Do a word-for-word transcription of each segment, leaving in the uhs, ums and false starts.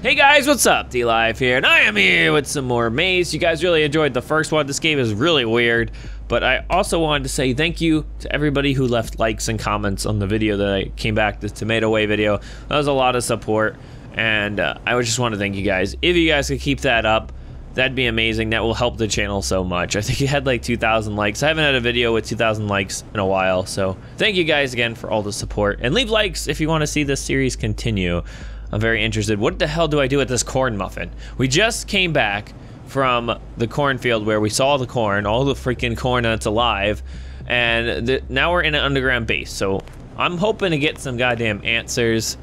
Hey guys, what's up? DLive here, and I am here with some more Maze. You guys really enjoyed the first one. This game is really weird, but I also wanted to say thank you to everybody who left likes and comments on the video that I came back, the Tomato Way video. That was a lot of support, and uh, I just want to thank you guys. If you guys could keep that up, that'd be amazing. That will help the channel so much. I think it had like two thousand likes. I haven't had a video with two thousand likes in a while, so thank you guys again for all the support. And leave likes if you want to see this series continue. I'm very interested. What the hell do I do with this corn muffin? We just came back from the cornfield where we saw the corn, all the freaking corn that's alive, and the, now we're in an underground base, so I'm hoping to get some goddamn answers.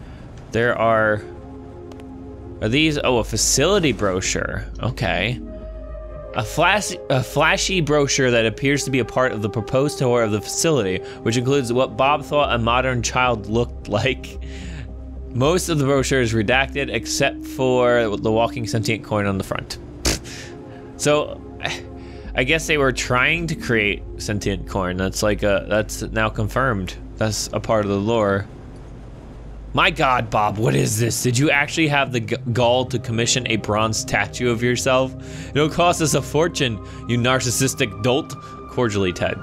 There are... Are these... Oh, a facility brochure. Okay. A, flash, a flashy brochure that appears to be a part of the proposed tour of the facility, which includes what Bob thought a modern child looked like. Most of the brochure is redacted, except for the walking sentient coin on the front. So, I guess they were trying to create sentient coin. That's like a, that's now confirmed. That's a part of the lore. My God, Bob, what is this? Did you actually have the gall to commission a bronze statue of yourself? It'll cost us a fortune, you narcissistic dolt. Cordially, Ted.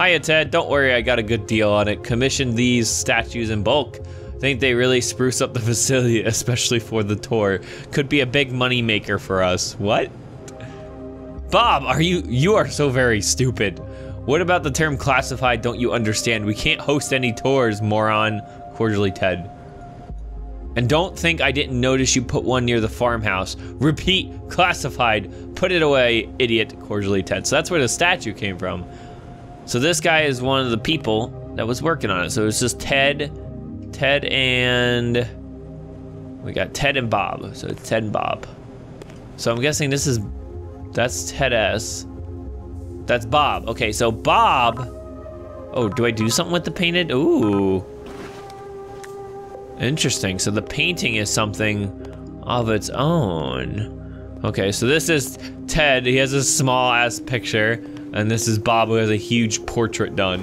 Hiya, Ted. Don't worry, I got a good deal on it. Commissioned these statues in bulk. I think they really spruce up the facility, especially for the tour. Could be a big money maker for us. What? Bob, are you- you are so very stupid. What about the term classified don't you understand? We can't host any tours, moron. Cordially, Ted. And don't think I didn't notice you put one near the farmhouse. Repeat, classified. Put it away, idiot. Cordially, Ted. So that's where the statue came from. So this guy is one of the people that was working on it. So it's just Ted, Ted and... We got Ted and Bob. So it's Ted and Bob. So I'm guessing this is... That's Ted S. That's Bob. Okay, so Bob... Oh, do I do something with the painted? Ooh. Interesting. So the painting is something of its own. Okay, so this is Ted. He has a small-ass picture. And this is Bob, who has a huge portrait done.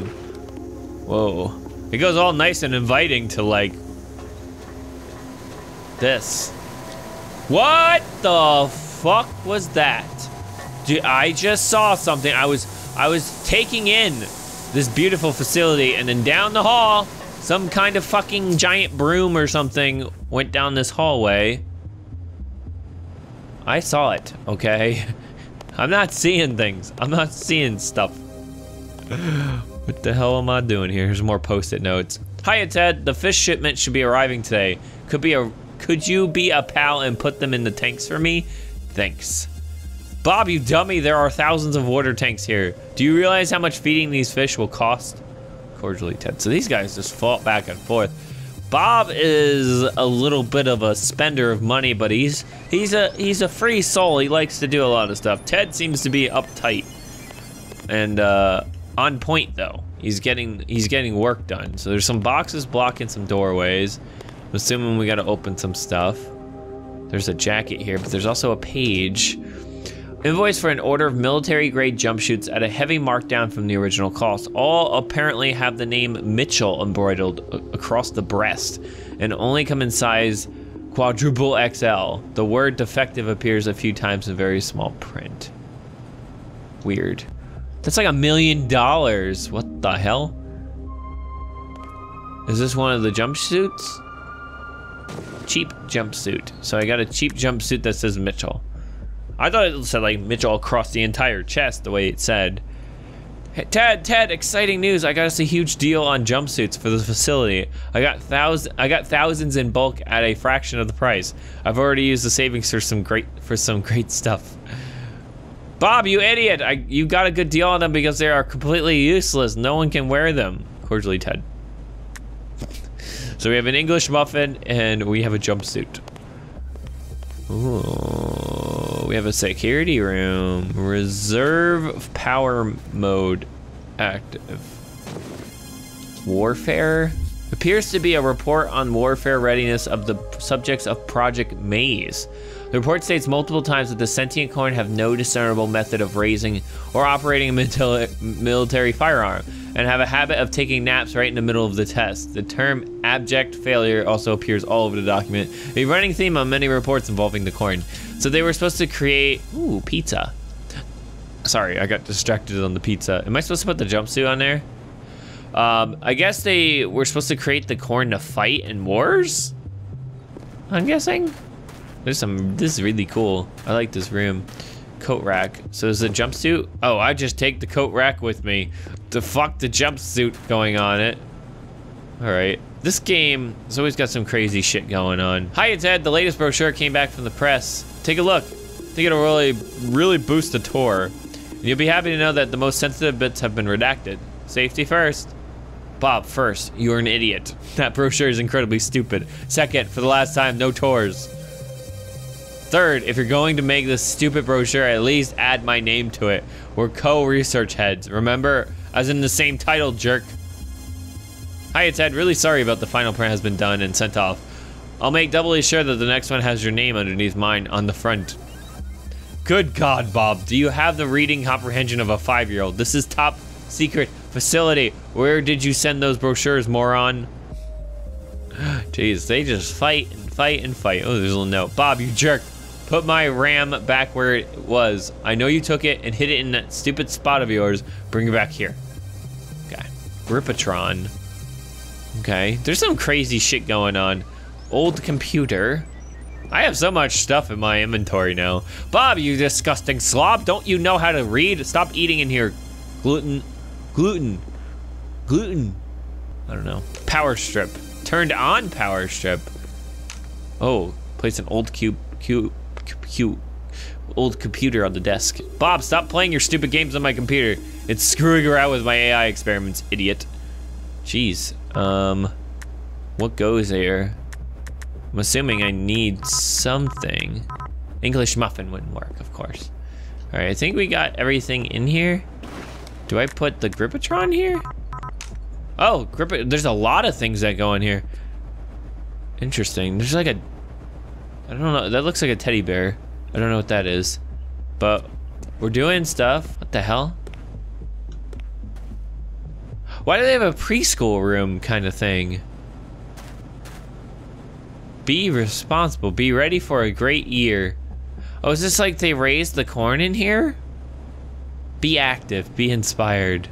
Whoa. It goes all nice and inviting to, like... This. What the fuck was that? Dude, I just saw something. I was... I was taking in this beautiful facility, and then down the hall, some kind of fucking giant broom or something went down this hallway. I saw it, okay? I'm not seeing things. I'm not seeing stuff. What the hell am I doing here? Here's more post-it notes. Hiya, Ted. The fish shipment should be arriving today. Could be a. Could you be a pal and put them in the tanks for me? Thanks. Bob, you dummy. There are thousands of water tanks here. Do you realize how much feeding these fish will cost? Cordially, Ted. So these guys just fought back and forth. Bob is a little bit of a spender of money, but he's he's a he's a free soul. He likes to do a lot of stuff. Ted seems to be uptight and uh, on point though. He's getting he's getting work done. So there's some boxes blocking some doorways. I'm assuming we got to open some stuff. There's a jacket here, but there's also a page. Invoice for an order of military-grade jumpsuits at a heavy markdown from the original cost. All apparently have the name Mitchell embroidered across the breast and only come in size quadruple X L. The word defective appears a few times in very small print. Weird. That's like a million dollars. What the hell? Is this one of the jumpsuits? Cheap jumpsuit. So I got a cheap jumpsuit that says Mitchell. I thought it said like Mitchell across the entire chest the way it said. Hey, Ted, Ted, exciting news. I got us a huge deal on jumpsuits for the facility. I got thousand I got thousands in bulk at a fraction of the price. I've already used the savings for some great for some great stuff. Bob, you idiot! I you got a good deal on them because they are completely useless. No one can wear them. Cordially, Ted. So we have an English muffin and we have a jumpsuit. Ooh, we have a security room. Reserve power mode active. Warfare? appears to be a report on warfare readiness of the subjects of Project Maze. The report states multiple times that the sentient coin have no discernible method of raising or operating a military firearm and have a habit of taking naps right in the middle of the test. The term abject failure also appears all over the document, a running theme on many reports involving the coin. So they were supposed to create, ooh, pizza. Sorry, I got distracted on the pizza. Am I supposed to put the jumpsuit on there? Um, I guess they were supposed to create the corn to fight in wars, I'm guessing? There's some, this is really cool. I like this room. Coat rack. So is the jumpsuit? Oh, I just take the coat rack with me. The fuck the jumpsuit going on it. All right. This game has always got some crazy shit going on. Hi, it's Ed. The latest brochure came back from the press. Take a look. I think it'll really, really boost the tour. You'll be happy to know that the most sensitive bits have been redacted. Safety first. Bob, first, you're an idiot. That brochure is incredibly stupid. Second, for the last time, no tours. Third, if you're going to make this stupid brochure, at least add my name to it. We're co-research heads, remember? As in the same title, jerk. Hi, it's Ed. Really sorry about the final print has been done and sent off. I'll make doubly sure that the next one has your name underneath mine on the front. Good God, Bob, do you have the reading comprehension of a five-year-old? This is top secret facility. Where did you send those brochures, moron? Jeez, they just fight and fight and fight. Oh, there's a little note. Bob, you jerk. Put my RAM back where it was. I know you took it and hid it in that stupid spot of yours. Bring it back here. Okay. Ripatron. Okay. There's some crazy shit going on. Old computer. I have so much stuff in my inventory now. Bob, you disgusting slob! Don't you know how to read? Stop eating in here. Gluten, gluten, gluten. I don't know. Power strip. Turned on power strip. Oh, place an old cube, cube, cube, old computer on the desk. Bob, stop playing your stupid games on my computer. It's screwing around with my A I experiments, idiot. Jeez. Um, what goes there? I'm assuming I need something. English muffin wouldn't work, of course. All right, I think we got everything in here. Do I put the Gripatron here? Oh, Grip, there's a lot of things that go in here. Interesting, there's like a, I don't know, that looks like a teddy bear. I don't know what that is, but we're doing stuff. What the hell? Why do they have a preschool room kind of thing? Be responsible, be ready for a great year. Oh, is this like they raised the corn in here? Be active, be inspired.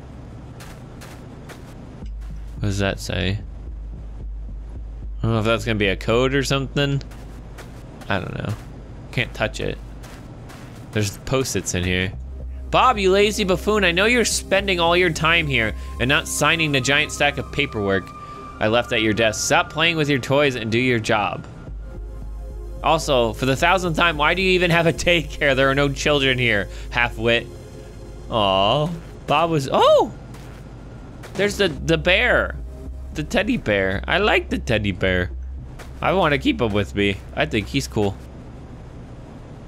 What does that say? I don't know if that's gonna be a code or something. I don't know. Can't touch it. There's post-its in here. Bob, you lazy buffoon, I know you're spending all your time here and not signing the giant stack of paperwork I left at your desk. Stop playing with your toys and do your job. Also, for the thousandth time, why do you even have a daycare? There are no children here, half-wit. Aw, Bob was, oh! There's the, the bear, the teddy bear. I like the teddy bear. I wanna keep him with me. I think he's cool.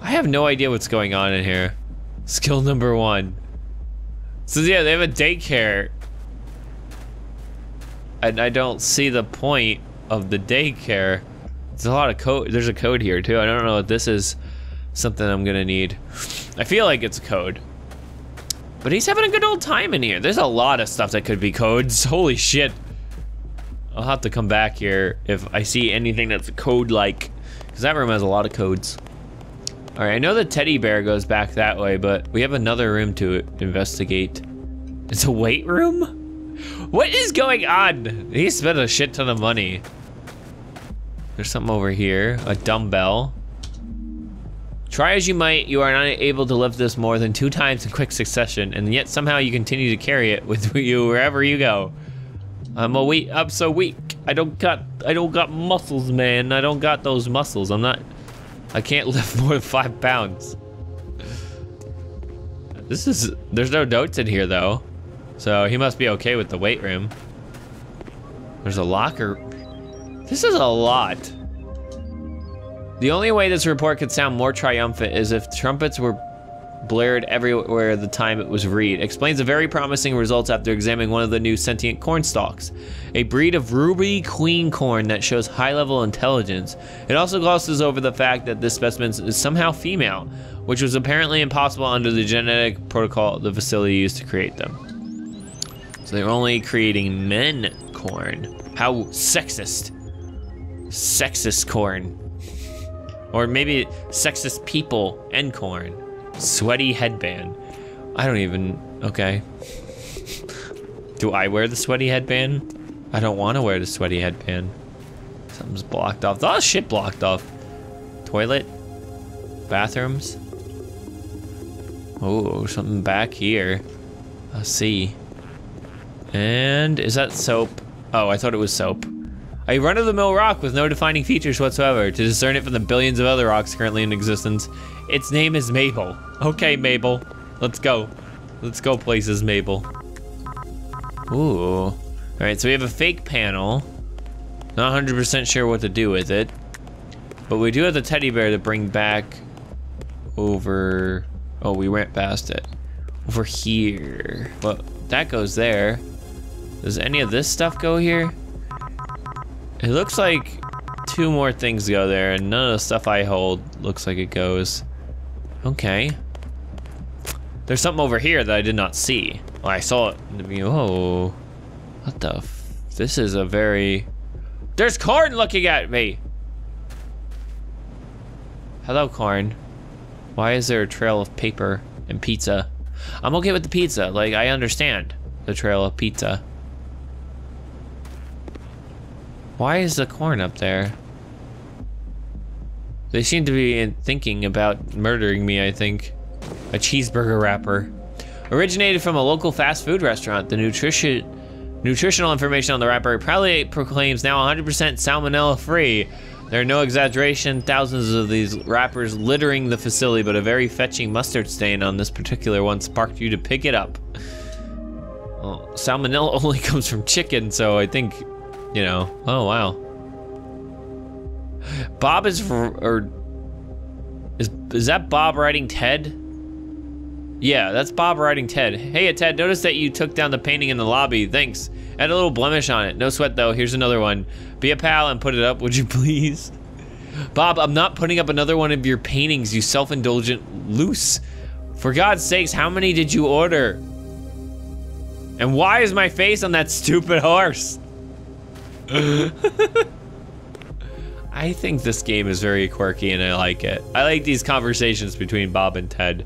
I have no idea what's going on in here. Skill number one. So yeah, they have a daycare. And I don't see the point of the daycare. There's a lot of code, there's a code here too. I don't know if this is something I'm gonna need. I feel like it's a code. But he's having a good old time in here. There's a lot of stuff that could be codes. Holy shit. I'll have to come back here if I see anything that's code-like. Because that room has a lot of codes. All right, I know the teddy bear goes back that way, but we have another room to investigate. It's a weight room? What is going on? He spent a shit ton of money. There's something over here, a dumbbell. Try as you might, you are not able to lift this more than two times in quick succession, and yet somehow you continue to carry it with you wherever you go. I'm a weak, I'm so weak. I don't got, I don't got muscles, man. I don't got those muscles. I'm not, I can't lift more than five pounds. This is, there's no notes in here though. So he must be okay with the weight room. There's a locker. This is a lot. The only way this report could sound more triumphant is if trumpets were blared everywhere the time it was read. Explains the very promising results after examining one of the new sentient corn stalks, a breed of ruby queen corn that shows high-level intelligence. It also glosses over the fact that this specimen is somehow female, which was apparently impossible under the genetic protocol the facility used to create them. So they're only creating men corn. How sexist. Sexist corn. Or maybe sexist people and corn. Sweaty headband. I don't even, okay. Do I wear the sweaty headband? I don't want to wear the sweaty headband. Something's blocked off. Oh, shit, blocked off. Toilet? Bathrooms? Oh, something back here. I'll see. And is that soap? Oh, I thought it was soap. A run-of-the-mill rock with no defining features whatsoever. To discern it from the billions of other rocks currently in existence, its name is Mabel. Okay, Mabel. Let's go. Let's go places, Mabel. Ooh. All right, so we have a fake panel. Not one hundred percent sure what to do with it. But we do have the teddy bear to bring back over... Oh, we went past it. Over here. Well, that goes there. Does any of this stuff go here? It looks like two more things go there, and none of the stuff I hold looks like it goes. Okay. There's something over here that I did not see. Well, I saw it in the beginning. Whoa. What the f... This is a very... There's corn looking at me! Hello, corn. Why is there a trail of paper and pizza? I'm okay with the pizza. Like, I understand the trail of pizza. Why is the corn up there? They seem to be thinking about murdering me, I think. A cheeseburger wrapper. Originated from a local fast food restaurant, the nutrition, nutritional information on the wrapper proudly proclaims now one hundred percent salmonella free. There are no exaggeration, thousands of these wrappers littering the facility, but a very fetching mustard stain on this particular one sparked you to pick it up. Well, salmonella only comes from chicken, so I think... You know, oh wow. Bob is, or is is that Bob riding Ted? Yeah, that's Bob riding Ted. Hey, Ted, notice that you took down the painting in the lobby. Thanks. Add a little blemish on it. No sweat though. Here's another one. Be a pal and put it up, would you please? Bob, I'm not putting up another one of your paintings, you self-indulgent loose. For God's sakes, how many did you order? And why is my face on that stupid horse? I think this game is very quirky and I like it. I like these conversations between Bob and Ted.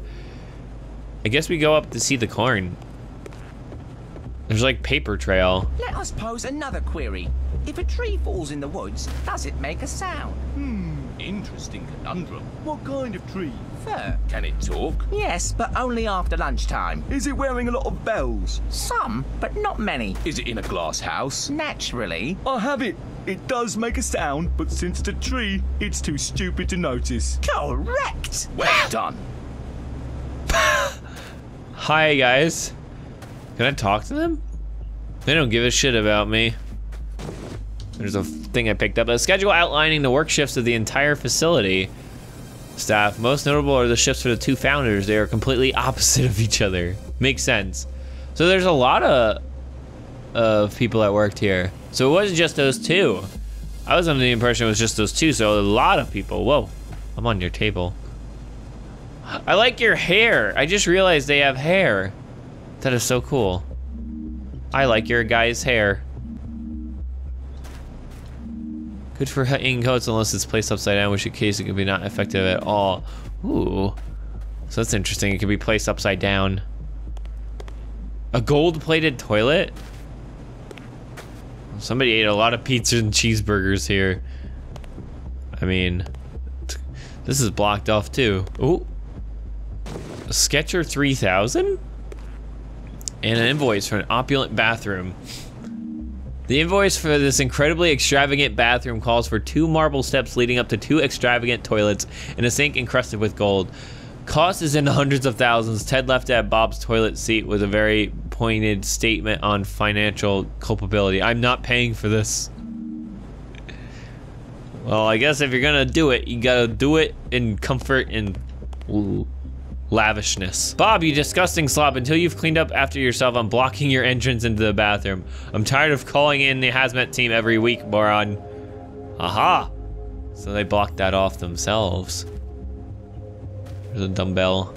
I guess we go up to see the corn. There's like paper trail. Let us pose another query. If a tree falls in the woods, does it make a sound? Hmm, interesting conundrum. What kind of tree? Fir. Can it talk? Yes, but only after lunchtime. Is it wearing a lot of bells? Some, but not many. Is it in a glass house? Naturally. I have it. It does make a sound, but since it's a tree, it's too stupid to notice. Correct. Well done. Hi, guys. Can I talk to them? They don't give a shit about me. There's a thing I picked up. A schedule outlining the work shifts of the entire facility. Staff, most notable are the shifts for the two founders. They are completely opposite of each other. Makes sense. So there's a lot of of people that worked here. So it wasn't just those two. I was under the impression it was just those two, so a lot of people. Whoa, I'm on your table. I like your hair. I just realized they have hair. That is so cool. I like your guy's hair. Good for hanging coats unless it's placed upside down, which in case it can be not effective at all. Ooh. So that's interesting, it can be placed upside down. A gold-plated toilet? Somebody ate a lot of pizza and cheeseburgers here. I mean, this is blocked off too. Ooh. A Sketcher three thousand? And an invoice for an opulent bathroom. The invoice for this incredibly extravagant bathroom calls for two marble steps leading up to two extravagant toilets and a sink encrusted with gold. Cost is in the hundreds of thousands. Ted left at Bob's toilet seat with a very pointed statement on financial culpability. I'm not paying for this. Well, I guess if you're gonna do it, you gotta do it in comfort and lavishness. Bob, you disgusting slob, until you've cleaned up after yourself, I'm blocking your entrance into the bathroom. I'm tired of calling in the hazmat team every week, moron. Aha! So they blocked that off themselves. There's a dumbbell.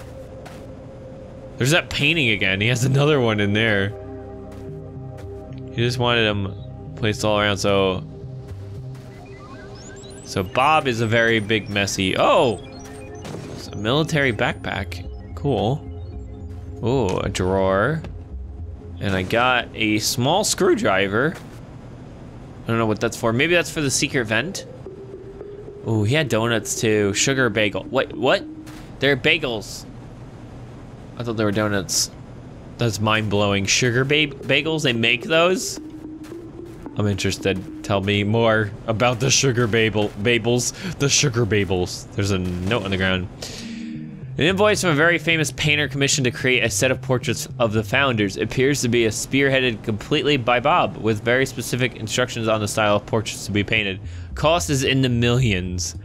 There's that painting again. He has another one in there. He just wanted them placed all around, so... So Bob is a very big messy... Oh! It's a military backpack. Cool. Ooh, a drawer. And I got a small screwdriver. I don't know what that's for. Maybe that's for the secret vent? Ooh, he had donuts too. Sugar bagel. Wait, what? They're bagels. I thought they were donuts. That's mind-blowing. Sugar ba- bagels? They make those? I'm interested. Tell me more about the sugar babel- babels. The sugar babels. There's a note on the ground. An invoice from a very famous painter commissioned to create a set of portraits of the founders. It appears to be a spearheaded completely by Bob, with very specific instructions on the style of portraits to be painted. Cost is in the millions.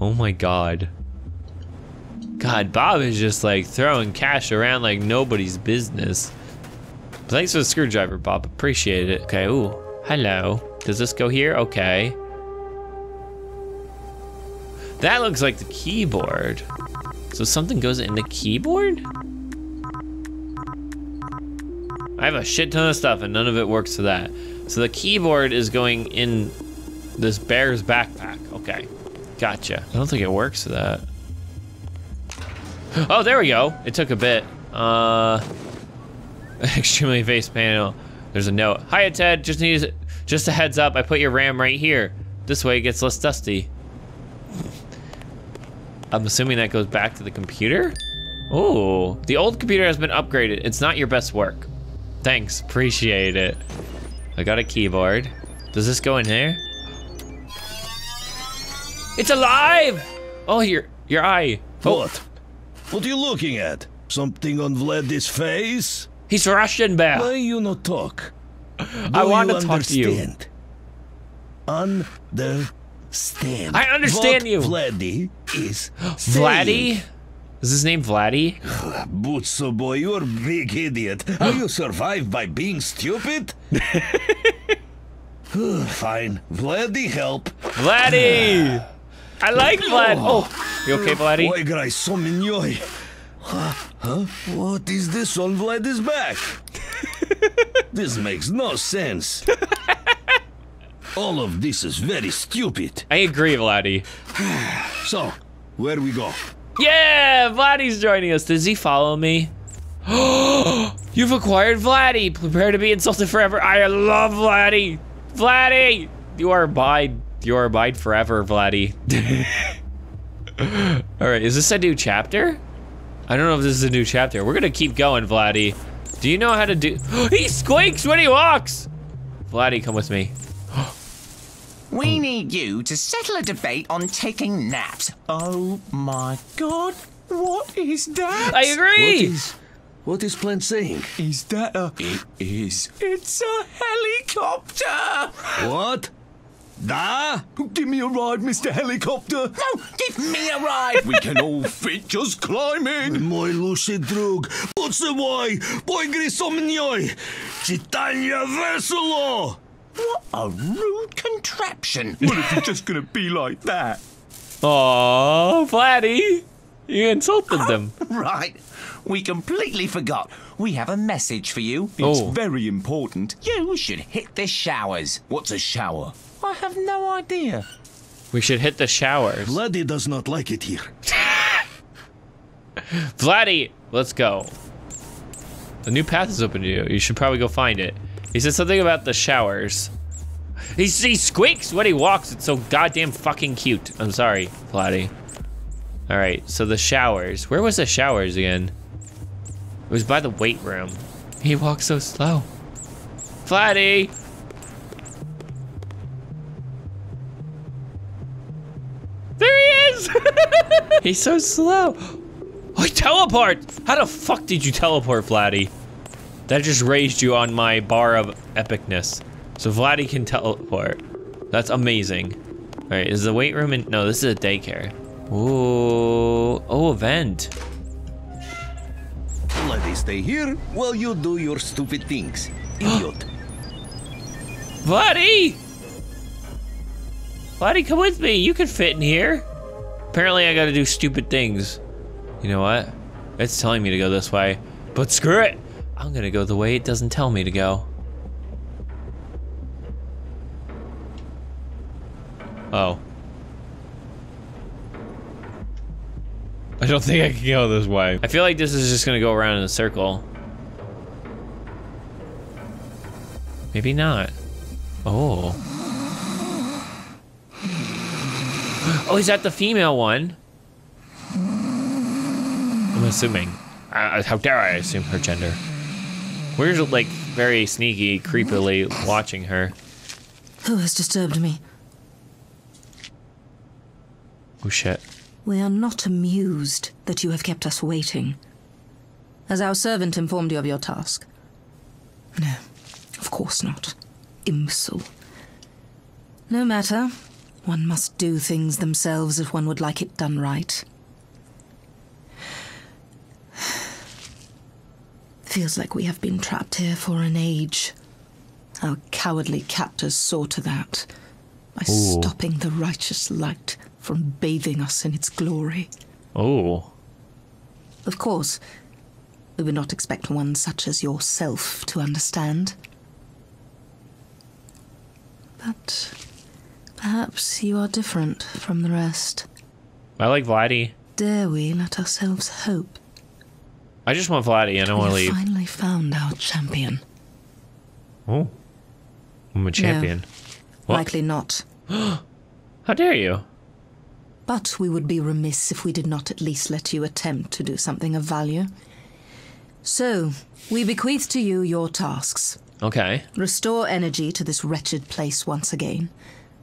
Oh my god. God, Bob is just like throwing cash around like nobody's business. But thanks for the screwdriver, Bob. Appreciate it. Okay, ooh. Hello. Does this go here? Okay. That looks like the keyboard. So something goes in the keyboard? I have a shit ton of stuff and none of it works for that. So the keyboard is going in this bear's backpack. Okay. Gotcha. I don't think it works for that. Oh, there we go. It took a bit. Uh, extremely face panel. There's a note. Hiya, Ted. Just need just a heads up. I put your RAM right here. This way it gets less dusty. I'm assuming that goes back to the computer. Oh, the old computer has been upgraded. It's not your best work. Thanks. Appreciate it. I got a keyboard. Does this go in here? It's alive! Oh, your your eye. Oh. What? What are you looking at? Something on Vladdy's face? He's Russian bear. Why you not talk? Do I want to talk to you. Understand. I understand what you. Vladdy is Vladdy? Is his name Vladdy? Butso boy, you're a big idiot. How you survive by being stupid? Fine. Vladdy help. Vladdy! I like Vlad. Oh, you okay, Vladdy? Huh? What is this on Vladdy's back? This makes no sense. All of this is very stupid. I agree, Vladdy. So, where we go? Yeah, Vladdy's joining us. Does he follow me? You've acquired Vladdy. Prepare to be insulted forever. I love Vladdy. Vladdy, you are by. Your abide forever, Vladdy. Alright, is this a new chapter? I don't know if this is a new chapter. We're gonna keep going, Vladdy. Do you know how to do- He squeaks when he walks! Vladdy, come with me. We need you to settle a debate on taking naps. Oh my god, what is that? I agree! What is, what is Plant saying? Is that a- It is. It's a helicopter! What? Da? Give me a ride, Mister Helicopter. No, give me a ride. We can all fit, just climb in. My lucid drug. What's the way? Boy, grisomnyoi. Chitanya Versalo. What a rude contraption. What if you're just gonna be like that? Aww, Vladdy. You insulted them. Right. We completely forgot. We have a message for you. It's oh. very important. You should hit the showers. What's a shower? I have no idea. We should hit the showers. Vladdy does not like it here. Vladdy, let's go. The new path is open to you. You should probably go find it. He said something about the showers. He, he squeaks when he walks. It's so goddamn fucking cute. I'm sorry, Vladdy. All right, so the showers. Where was the showers again? It was by the weight room. He walks so slow. Vladdy! He's so slow. Oh, he teleports! How the fuck did you teleport, Vladdy? That just raised you on my bar of epicness. So Vladdy can teleport. That's amazing. All right, is the weight room in? No, this is a daycare. Ooh, oh, a vent. stay here while you do your stupid things, idiot. Vladdy! Vladdy, come with me. You can fit in here. Apparently, I gotta do stupid things. You know what? It's telling me to go this way, but screw it. I'm gonna go the way it doesn't tell me to go. Oh. I don't think I can go this way. I feel like this is just gonna go around in a circle. Maybe not. Oh. Oh, is that the female one? I'm assuming. Uh, how dare I assume her gender? We're like very sneaky, creepily watching her. Who has disturbed me? Oh shit. We are not amused that you have kept us waiting. Has our servant informed you of your task? No, of course not. Imbecile. No matter. One must do things themselves if one would like it done right. Feels like we have been trapped here for an age. Our cowardly captors saw to that by Ooh. stopping the righteous light from bathing us in its glory. Oh. Of course, we would not expect one such as yourself to understand. But perhaps you are different from the rest. I like Vladdy. Dare we let ourselves hope? I just want Vladdy, I don't want to leave. We finally found our champion. Oh. I'm a champion. No, likely not. How dare you? But we would be remiss if we did not at least let you attempt to do something of value. So, we bequeath to you your tasks. Okay. Restore energy to this wretched place once again,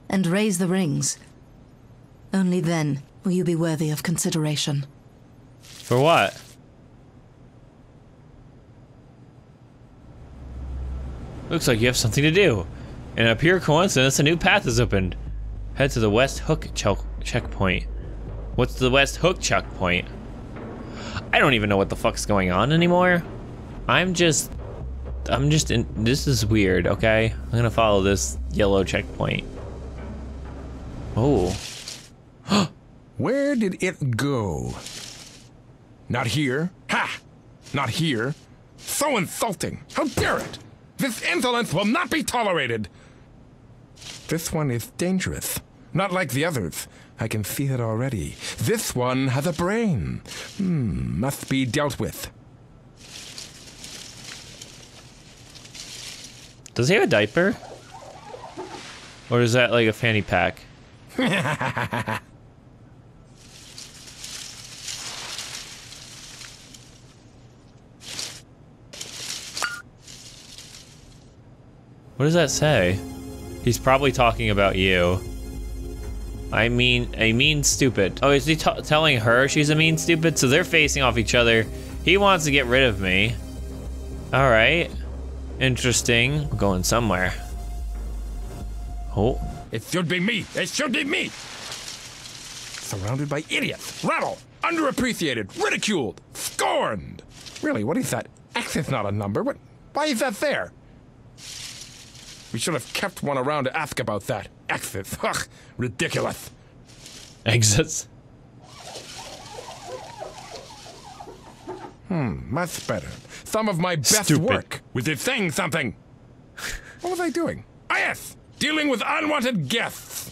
and raise the rings. Only then will you be worthy of consideration. For what? Looks like you have something to do. In a pure coincidence, a new path is opened. Head to the West Hook Choke. Checkpoint. What's the West Hook checkpoint? I don't even know what the fuck's going on anymore. I'm just, I'm just in, this is weird, okay? I'm gonna follow this yellow checkpoint. Oh. Where did it go? Not here. Ha! Not here. So insulting. How dare it? This insolence will not be tolerated. This one is dangerous. Not like the others. I can see it already. This one has a brain. Hmm, must be dealt with. Does he have a diaper? Or is that like a fanny pack? What does that say? He's probably talking about you. I mean, a mean stupid. Oh, is he t telling her she's a mean stupid? So they're facing off each other. He wants to get rid of me. All right. Interesting. We're going somewhere. Oh. It should be me. It should be me. Surrounded by idiots. Rattle. Underappreciated. Ridiculed. Scorned. Really, what is that? X is not a number. What? Why is that there? We should have kept one around to ask about that. Exits, ugh, ridiculous. Exits? Hmm, much better. Some of my best Stupid. work with it saying something. What was I doing? Ah, yes, dealing with unwanted guests.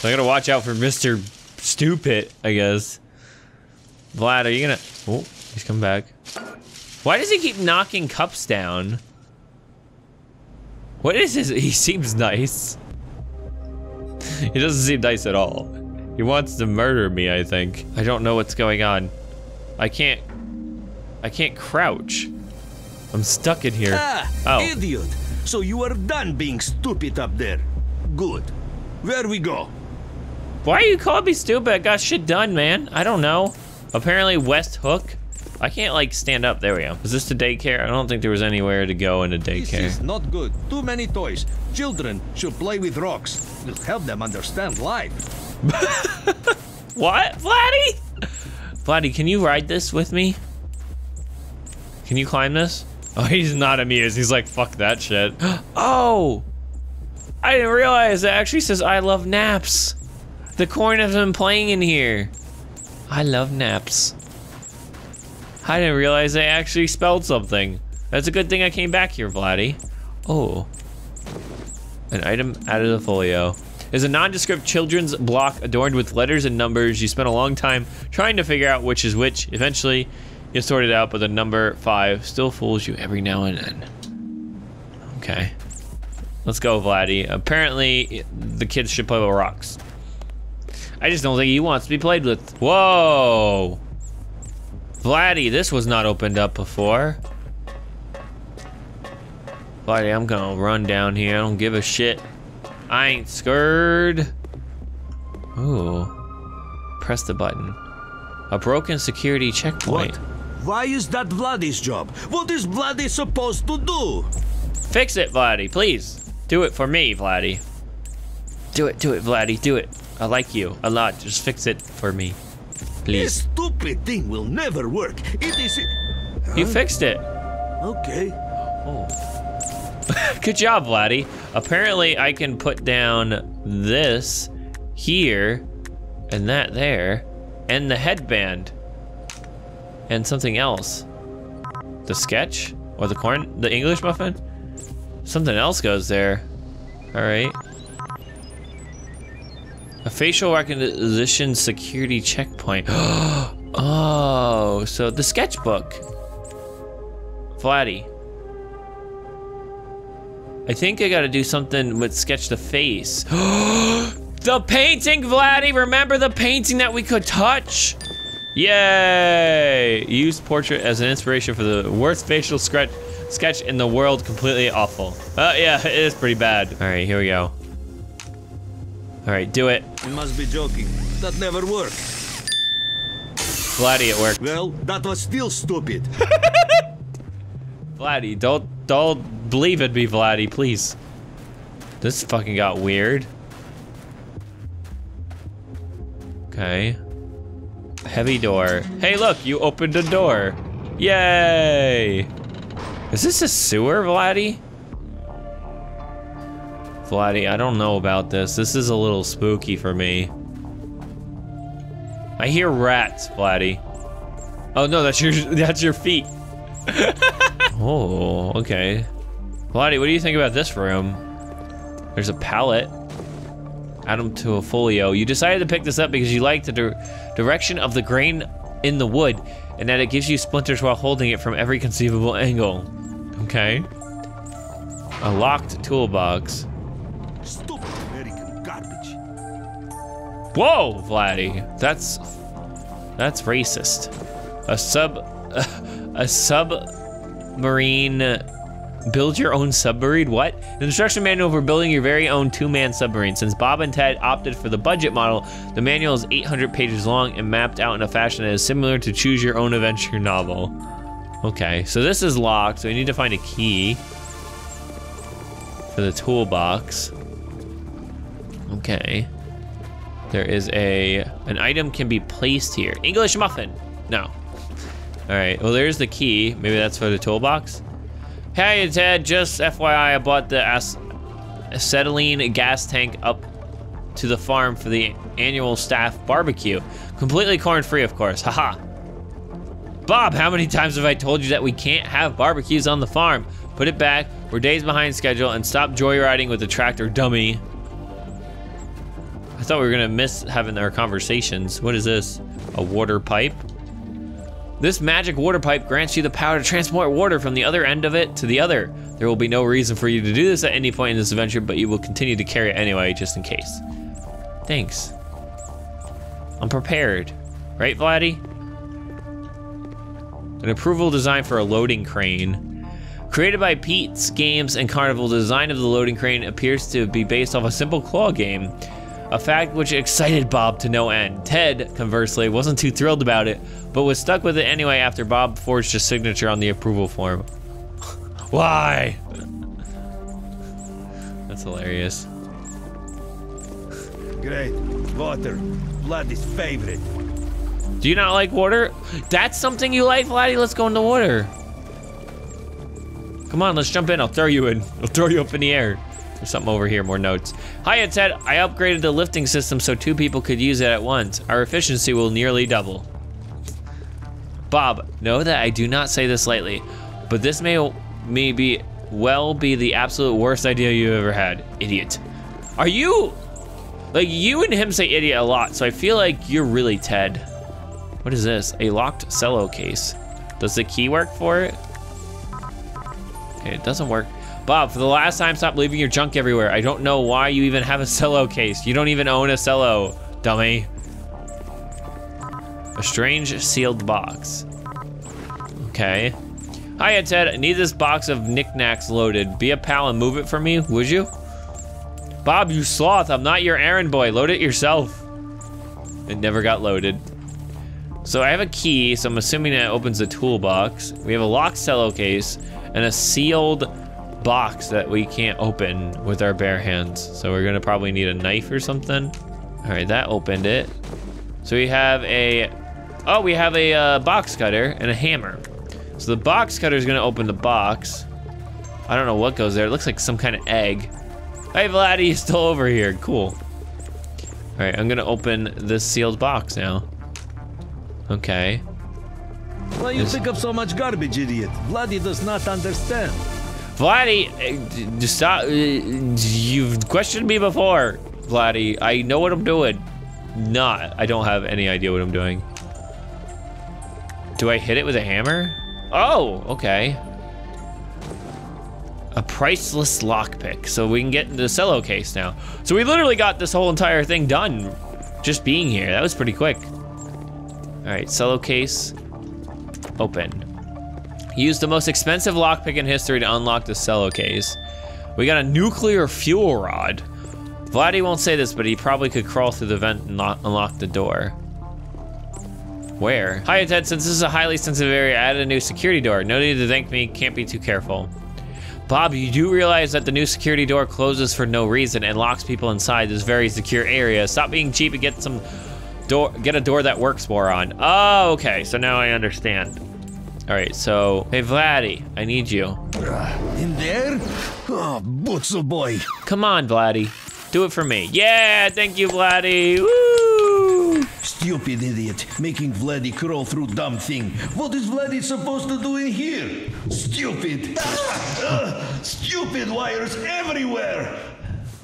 So I gotta watch out for Mister Stupid, I guess. Vlad, are you gonna? Oh, he's come back. Why does he keep knocking cups down? What is his? He seems nice. He doesn't seem nice at all. He wants to murder me, I think. I don't know what's going on. I can't. I can't crouch. I'm stuck in here. Ah, oh. Idiot! So you are done being stupid up there. Good. Where we go? Why are you calling me stupid? I got shit done, man. I don't know. Apparently, West Hook. I can't like stand up. There we go. Is this the daycare? I don't think there was anywhere to go in the daycare. This is not good. Too many toys. Children should play with rocks. It'll help them understand life. What, Vladdy? Vladdy, can you ride this with me? Can you climb this? Oh, he's not amused. He's like, fuck that shit. Oh! I didn't realize it actually says I love naps. The coin has been playing in here. I love naps. I didn't realize they actually spelled something. That's a good thing I came back here, Vladdy. Oh. An item out of the folio. Is a nondescript children's block adorned with letters and numbers. You spent a long time trying to figure out which is which. Eventually, you sort it out, but the number five still fools you every now and then. Okay. Let's go, Vladdy. Apparently, the kids should play with rocks. I just don't think he wants to be played with. Whoa! Vladdy, this was not opened up before. Vladdy, I'm gonna run down here. I don't give a shit. I ain't scared. Ooh. Press the button. A broken security checkpoint. What? Why is that Vladdy's job? What is Vladdy supposed to do? Fix it, Vladdy, please. Do it for me, Vladdy. Do it, do it, Vladdy, do it. I like you a lot. Just fix it for me, please. This stupid thing will never work. It is... Huh? You fixed it. Okay. Oh. Good job, Vladdy. Apparently, I can put down this here and that there and the headband and something else. The sketch or the corn, the English muffin? Something else goes there. All right. A facial recognition security checkpoint. Oh, so the sketchbook. Vladdy. I think I gotta do something with sketch the face. The painting, Vladdy! Remember the painting that we could touch? Yay! Use portrait as an inspiration for the worst facial sketch sketch in the world. Completely awful. Oh, uh, yeah, it is pretty bad. All right, here we go. All right, do it. You must be joking. That never worked. Vladdy, it worked. Well, that was still stupid. Vladdy, don't, don't believe it, be Vladdy, please. This fucking got weird. Okay. Heavy door. Hey, look, you opened a door. Yay! Is this a sewer, Vladdy? Vladdy, I don't know about this. This is a little spooky for me. I hear rats, Vladdy. Oh no, that's your that's your feet. Oh, okay. Vladdy, what do you think about this room? There's a palette. Add them to a folio. You decided to pick this up because you like the di direction of the grain in the wood and that it gives you splinters while holding it from every conceivable angle. Okay. A locked toolbox. Stupid American garbage. Whoa, Vladdy, that's that's racist. A sub, uh, a submarine. Build your own submarine? What? An instruction manual for building your very own two-man submarine. Since Bob and Ted opted for the budget model, the manual is eight hundred pages long and mapped out in a fashion that is similar to Choose Your Own Adventure novel. Okay, so this is locked, so we need to find a key for the toolbox. Okay. There is a... an item can be placed here. English muffin! No. Alright, well there's the key. Maybe that's for the toolbox? Hey Ted, just F Y I, I bought the acetylene gas tank up to the farm for the annual staff barbecue. Completely corn-free, of course, haha. Bob, how many times have I told you that we can't have barbecues on the farm? Put it back, we're days behind schedule, and stop joyriding with the tractor, dummy. I thought we were gonna miss having our conversations. What is this? A water pipe? This magic water pipe grants you the power to transport water from the other end of it to the other. There will be no reason for you to do this at any point in this adventure, but you will continue to carry it anyway, just in case. Thanks. I'm prepared. Right, Vladdy? An approval design for a loading crane. Created by Pete's Games and Carnival, the design of the loading crane appears to be based off a simple claw game. A fact which excited Bob to no end. Ted, conversely, wasn't too thrilled about it, but was stuck with it anyway after Bob forged his signature on the approval form. Why? That's hilarious. Great. Water. Vladdy's favorite. Do you not like water? That's something you like, Vladdy? Let's go into water. Come on, let's jump in. I'll throw you in. I'll throw you up in the air. There's something over here, more notes. Hi, it's Ed. I upgraded the lifting system so two people could use it at once. Our efficiency will nearly double. Bob, know that I do not say this lightly, but this may, may be, well be the absolute worst idea you've ever had. Idiot. Are you, like you and him say idiot a lot, so I feel like you're really Ted. What is this? A locked cello case. Does the key work for it? Okay, it doesn't work. Bob, for the last time, stop leaving your junk everywhere. I don't know why you even have a cello case. You don't even own a cello, dummy. A strange sealed box. Okay. Hiya, Ted. I need this box of knickknacks loaded. Be a pal and move it for me, would you? Bob, you sloth. I'm not your errand boy. Load it yourself. It never got loaded. So I have a key, so I'm assuming that opens the toolbox. We have a locked cello case and a sealed box that we can't open with our bare hands. So we're gonna probably need a knife or something. All right, that opened it. So we have a, oh, we have a uh, box cutter and a hammer. So the box cutter is gonna open the box. I don't know what goes there. It looks like some kind of egg. Hey, Vladdy, he's still over here. Cool. All right, I'm gonna open this sealed box now. Okay. Why you pick up so much garbage, idiot? Vladdy does not understand. Vladdy, stop. You've questioned me before, Vladdy. I know what I'm doing. Not. I don't have any idea what I'm doing. Do I hit it with a hammer? Oh, okay. A priceless lockpick. So we can get into the cello case now. So we literally got this whole entire thing done just being here. That was pretty quick. All right, cello case, open. Use the most expensive lockpick in history to unlock the cello case. We got a nuclear fuel rod. Vladdy won't say this, but he probably could crawl through the vent and lock, unlock the door. Where? Hi, Ted, since this is a highly sensitive area, I added a new security door. No need to thank me, can't be too careful. Bob, you do realize that the new security door closes for no reason and locks people inside this very secure area. Stop being cheap and get some Door, get a door that works more on. Oh, okay, so now I understand. All right, so, hey, Vladdy, I need you. In there? Oh, boots of boy. Come on, Vladdy, do it for me. Yeah, thank you, Vladdy, woo! Stupid idiot, making Vladdy crawl through dumb thing. What is Vladdy supposed to do in here? Stupid, uh, stupid wires everywhere.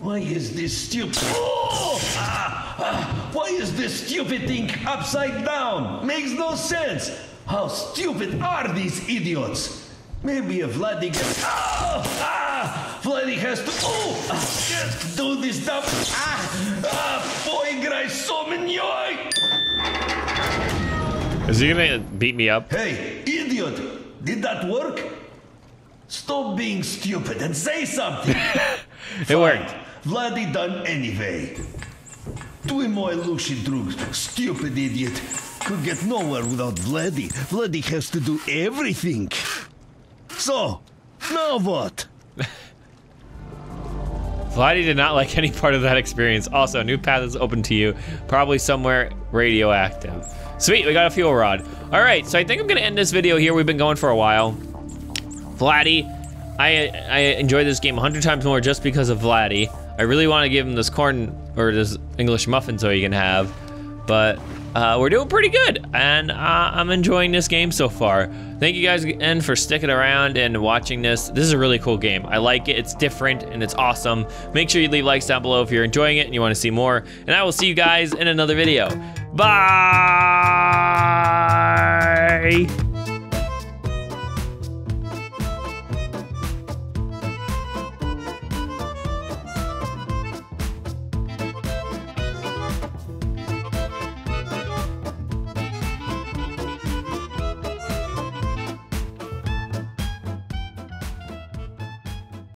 Why is this stupid? Oh! Ah, ah, why is this stupid thing upside down? Makes no sense. How stupid are these idiots? Maybe if Vladdy gets. Ah, ah, Vladdy has to. Oh! I can't do this dumb. Ah! Ah! Boy, Gray, so many. Is he gonna beat me up? Hey, idiot! Did that work? Stop being stupid and say something. It Fine. Worked. Vladdy done anyway. Твой мой лучший друг, stupid idiot. Could get nowhere without Vladdy. Vladdy has to do everything. So, now what? Vladdy did not like any part of that experience. Also, a new path is open to you. Probably somewhere radioactive. Sweet, we got a fuel rod. All right, so I think I'm gonna end this video here. We've been going for a while. Vladdy. I, I enjoy this game a hundred times more just because of Vladdy. I really want to give him this corn, or this English muffin so he can have, but uh, we're doing pretty good, and uh, I'm enjoying this game so far. Thank you guys again for sticking around and watching this. This is a really cool game. I like it, it's different, and it's awesome. Make sure you leave likes down below if you're enjoying it and you want to see more, and I will see you guys in another video. Bye!